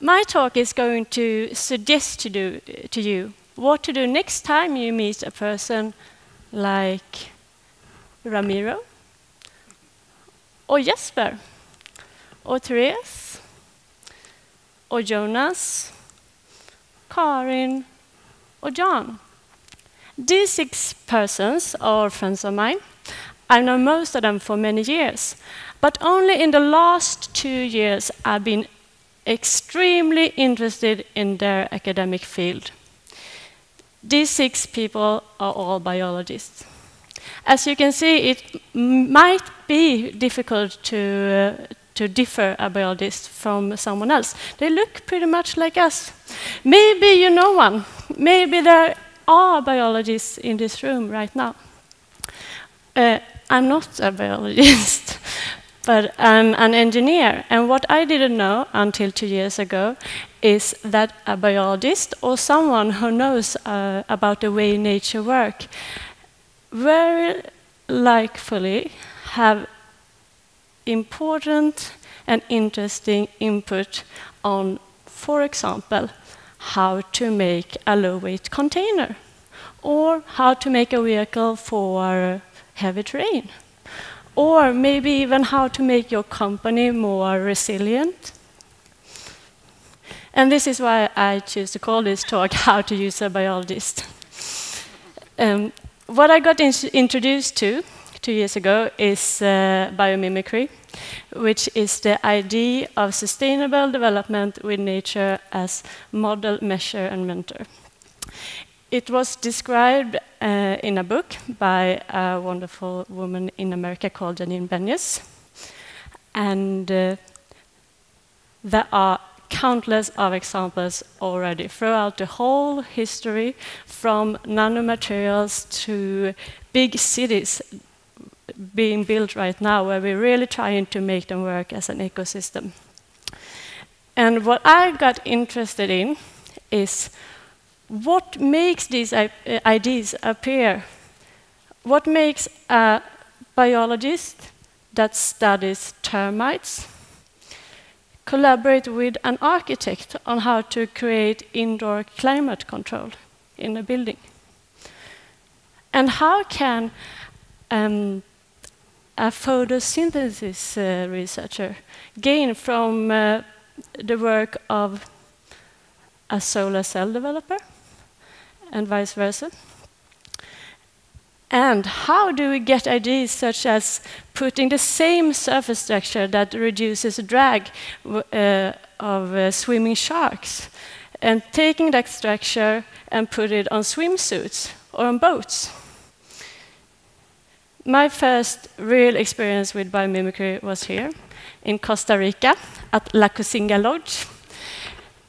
My talk is going to suggest to you what to do next time you meet a person like Ramiro, or Jesper, or Therese, or Jonas, Karin, or John. These 6 persons are friends of mine. I've known most of them for many years, but only in the last 2 years I've been extremely interested in their academic field. These 6 people are all biologists. As you can see, it might be difficult to differ a biologist from someone else. They look pretty much like us. Maybe you know one. Maybe there are biologists in this room right now. I'm not a biologist, but I'm an engineer. And what I didn't know until 2 years ago is that a biologist or someone who knows about the way nature works very likely have important and interesting input on, for example, how to make a low-weight container, or how to make a vehicle for heavy terrain, or maybe even how to make your company more resilient. And this is why I choose to call this talk How to Use a Biologist. What I got introduced to 2 years ago is biomimicry, which is the idea of sustainable development with nature as model, measure, and mentor. It was described in a book by a wonderful woman in America called Janine Benyus. And there are countless of examples already throughout the whole history, from nanomaterials to big cities being built right now, where we're really trying to make them work as an ecosystem. And what I got interested in is what makes these ideas appear. What makes a biologist that studies termites collaborate with an architect on how to create indoor climate control in a building? And how can a photosynthesis researcher gain from the work of a solar cell developer, and vice versa? And how do we get ideas such as putting the same surface structure that reduces drag of swimming sharks, and taking that structure and put it on swimsuits or on boats? My first real experience with biomimicry was here in Costa Rica at La Cusinga Lodge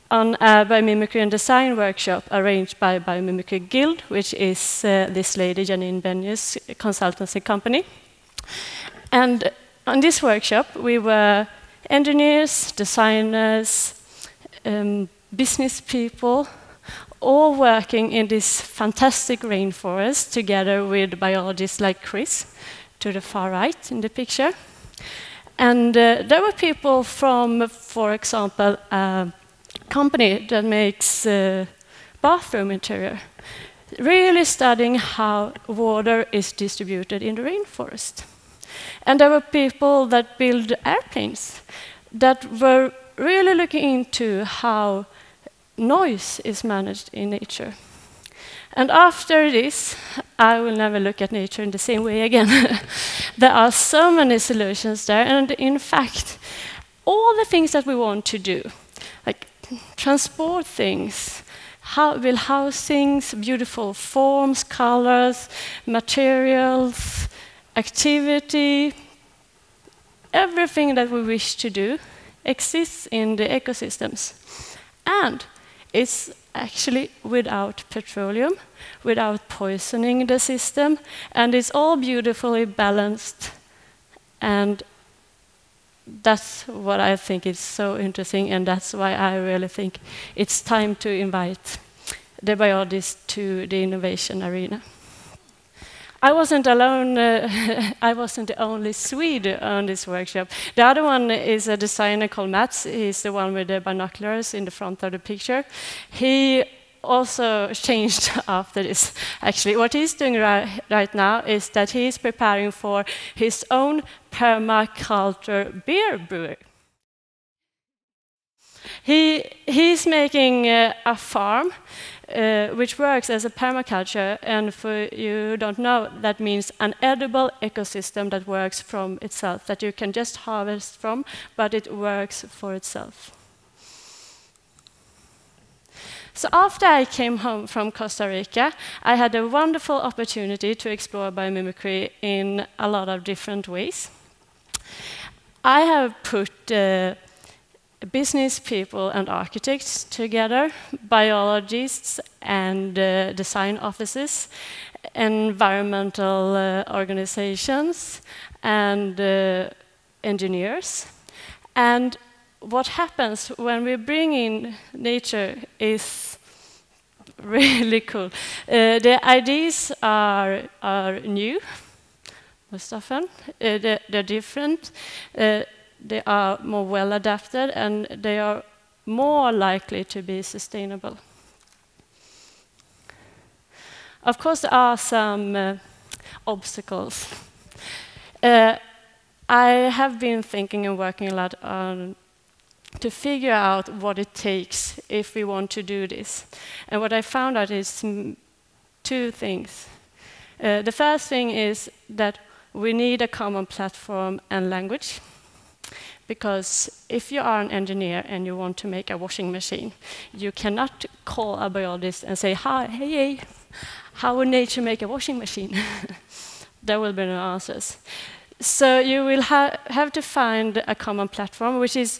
on a biomimicry and design workshop arranged by Biomimicry Guild, which is this lady, Janine Benyus' consultancy company. And on this workshop, we were engineers, designers, business people, all working in this fantastic rainforest together with biologists like Chris, to the far right in the picture. And there were people from, for example, company that makes bathroom interior, really studying how water is distributed in the rainforest. And there were people that build airplanes that were really looking into how noise is managed in nature. And after this, I will never look at nature in the same way again. There are so many solutions there, and in fact, all the things that we want to do, like transport things, how will house things, beautiful forms, colors, materials, activity, everything that we wish to do exists in the ecosystems. And it's actually without petroleum, without poisoning the system, and it's all beautifully balanced. And that's what I think is so interesting, and that's why I really think it's time to invite the biologists to the innovation arena. I wasn't alone, I wasn't the only Swede on this workshop. The other one is a designer called Mats. He's the one with the binoculars in the front of the picture. He also changed after this, actually. What he's doing right now is that he's preparing for his own permaculture beer brewery. He's making a farm which works as a permaculture, and for you who don't know, that means an edible ecosystem that works from itself, that you can just harvest from, but it works for itself. So after I came home from Costa Rica, I had a wonderful opportunity to explore biomimicry in a lot of different ways. I have put business people and architects together, biologists and design offices, environmental organizations, and engineers. And what happens when we bring in nature is really cool. The ideas are new, most often. They're different. They are more well adapted, and they are more likely to be sustainable. Of course, there are some obstacles. I have been thinking and working a lot on to figure out what it takes if we want to do this. And what I found out is two things. The first thing is that we need a common platform and language. Because if you are an engineer and you want to make a washing machine, you cannot call a biologist and say, hey, how would nature make a washing machine? There will be no answers. So you will have to find a common platform, which is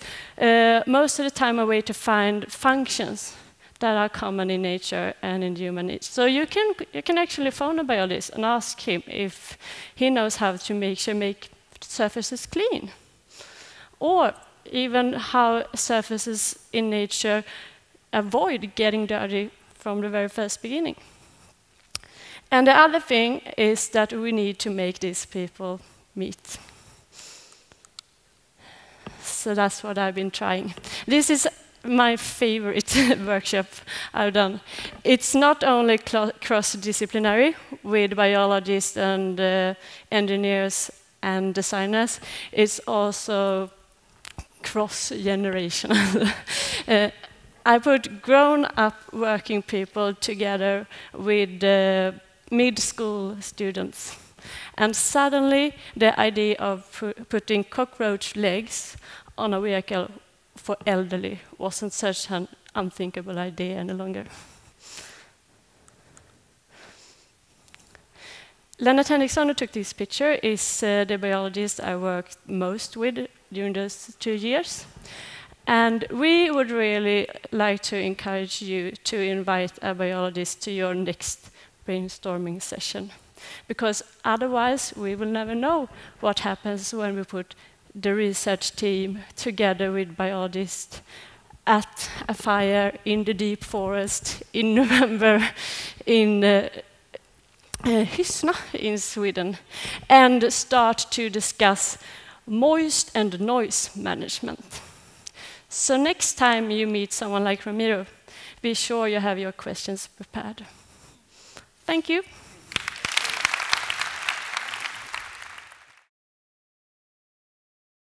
most of the time a way to find functions that are common in nature and in human nature. So you can actually phone a biologist and ask him if he knows how to make surfaces clean. Or even how surfaces in nature avoid getting dirty from the very first beginning. And the other thing is that we need to make these people meet. So that's what I've been trying. This is my favorite workshop I've done. It's not only cross-disciplinary with biologists and engineers and designers, it's also cross-generational. I put grown-up working people together with mid-school students. And suddenly, the idea of putting cockroach legs on a vehicle for elderly wasn't such an unthinkable idea any longer. Lena Tendix, who took this picture, is the biologist I worked most with during those 2 years. And we would really like to encourage you to invite a biologist to your next brainstorming session. Because otherwise, we will never know what happens when we put the research team together with biologists at a fire in the deep forest in November in Hysna in Sweden, and start to discuss moist and noise management. So next time you meet someone like Ramiro, be sure you have your questions prepared. Thank you.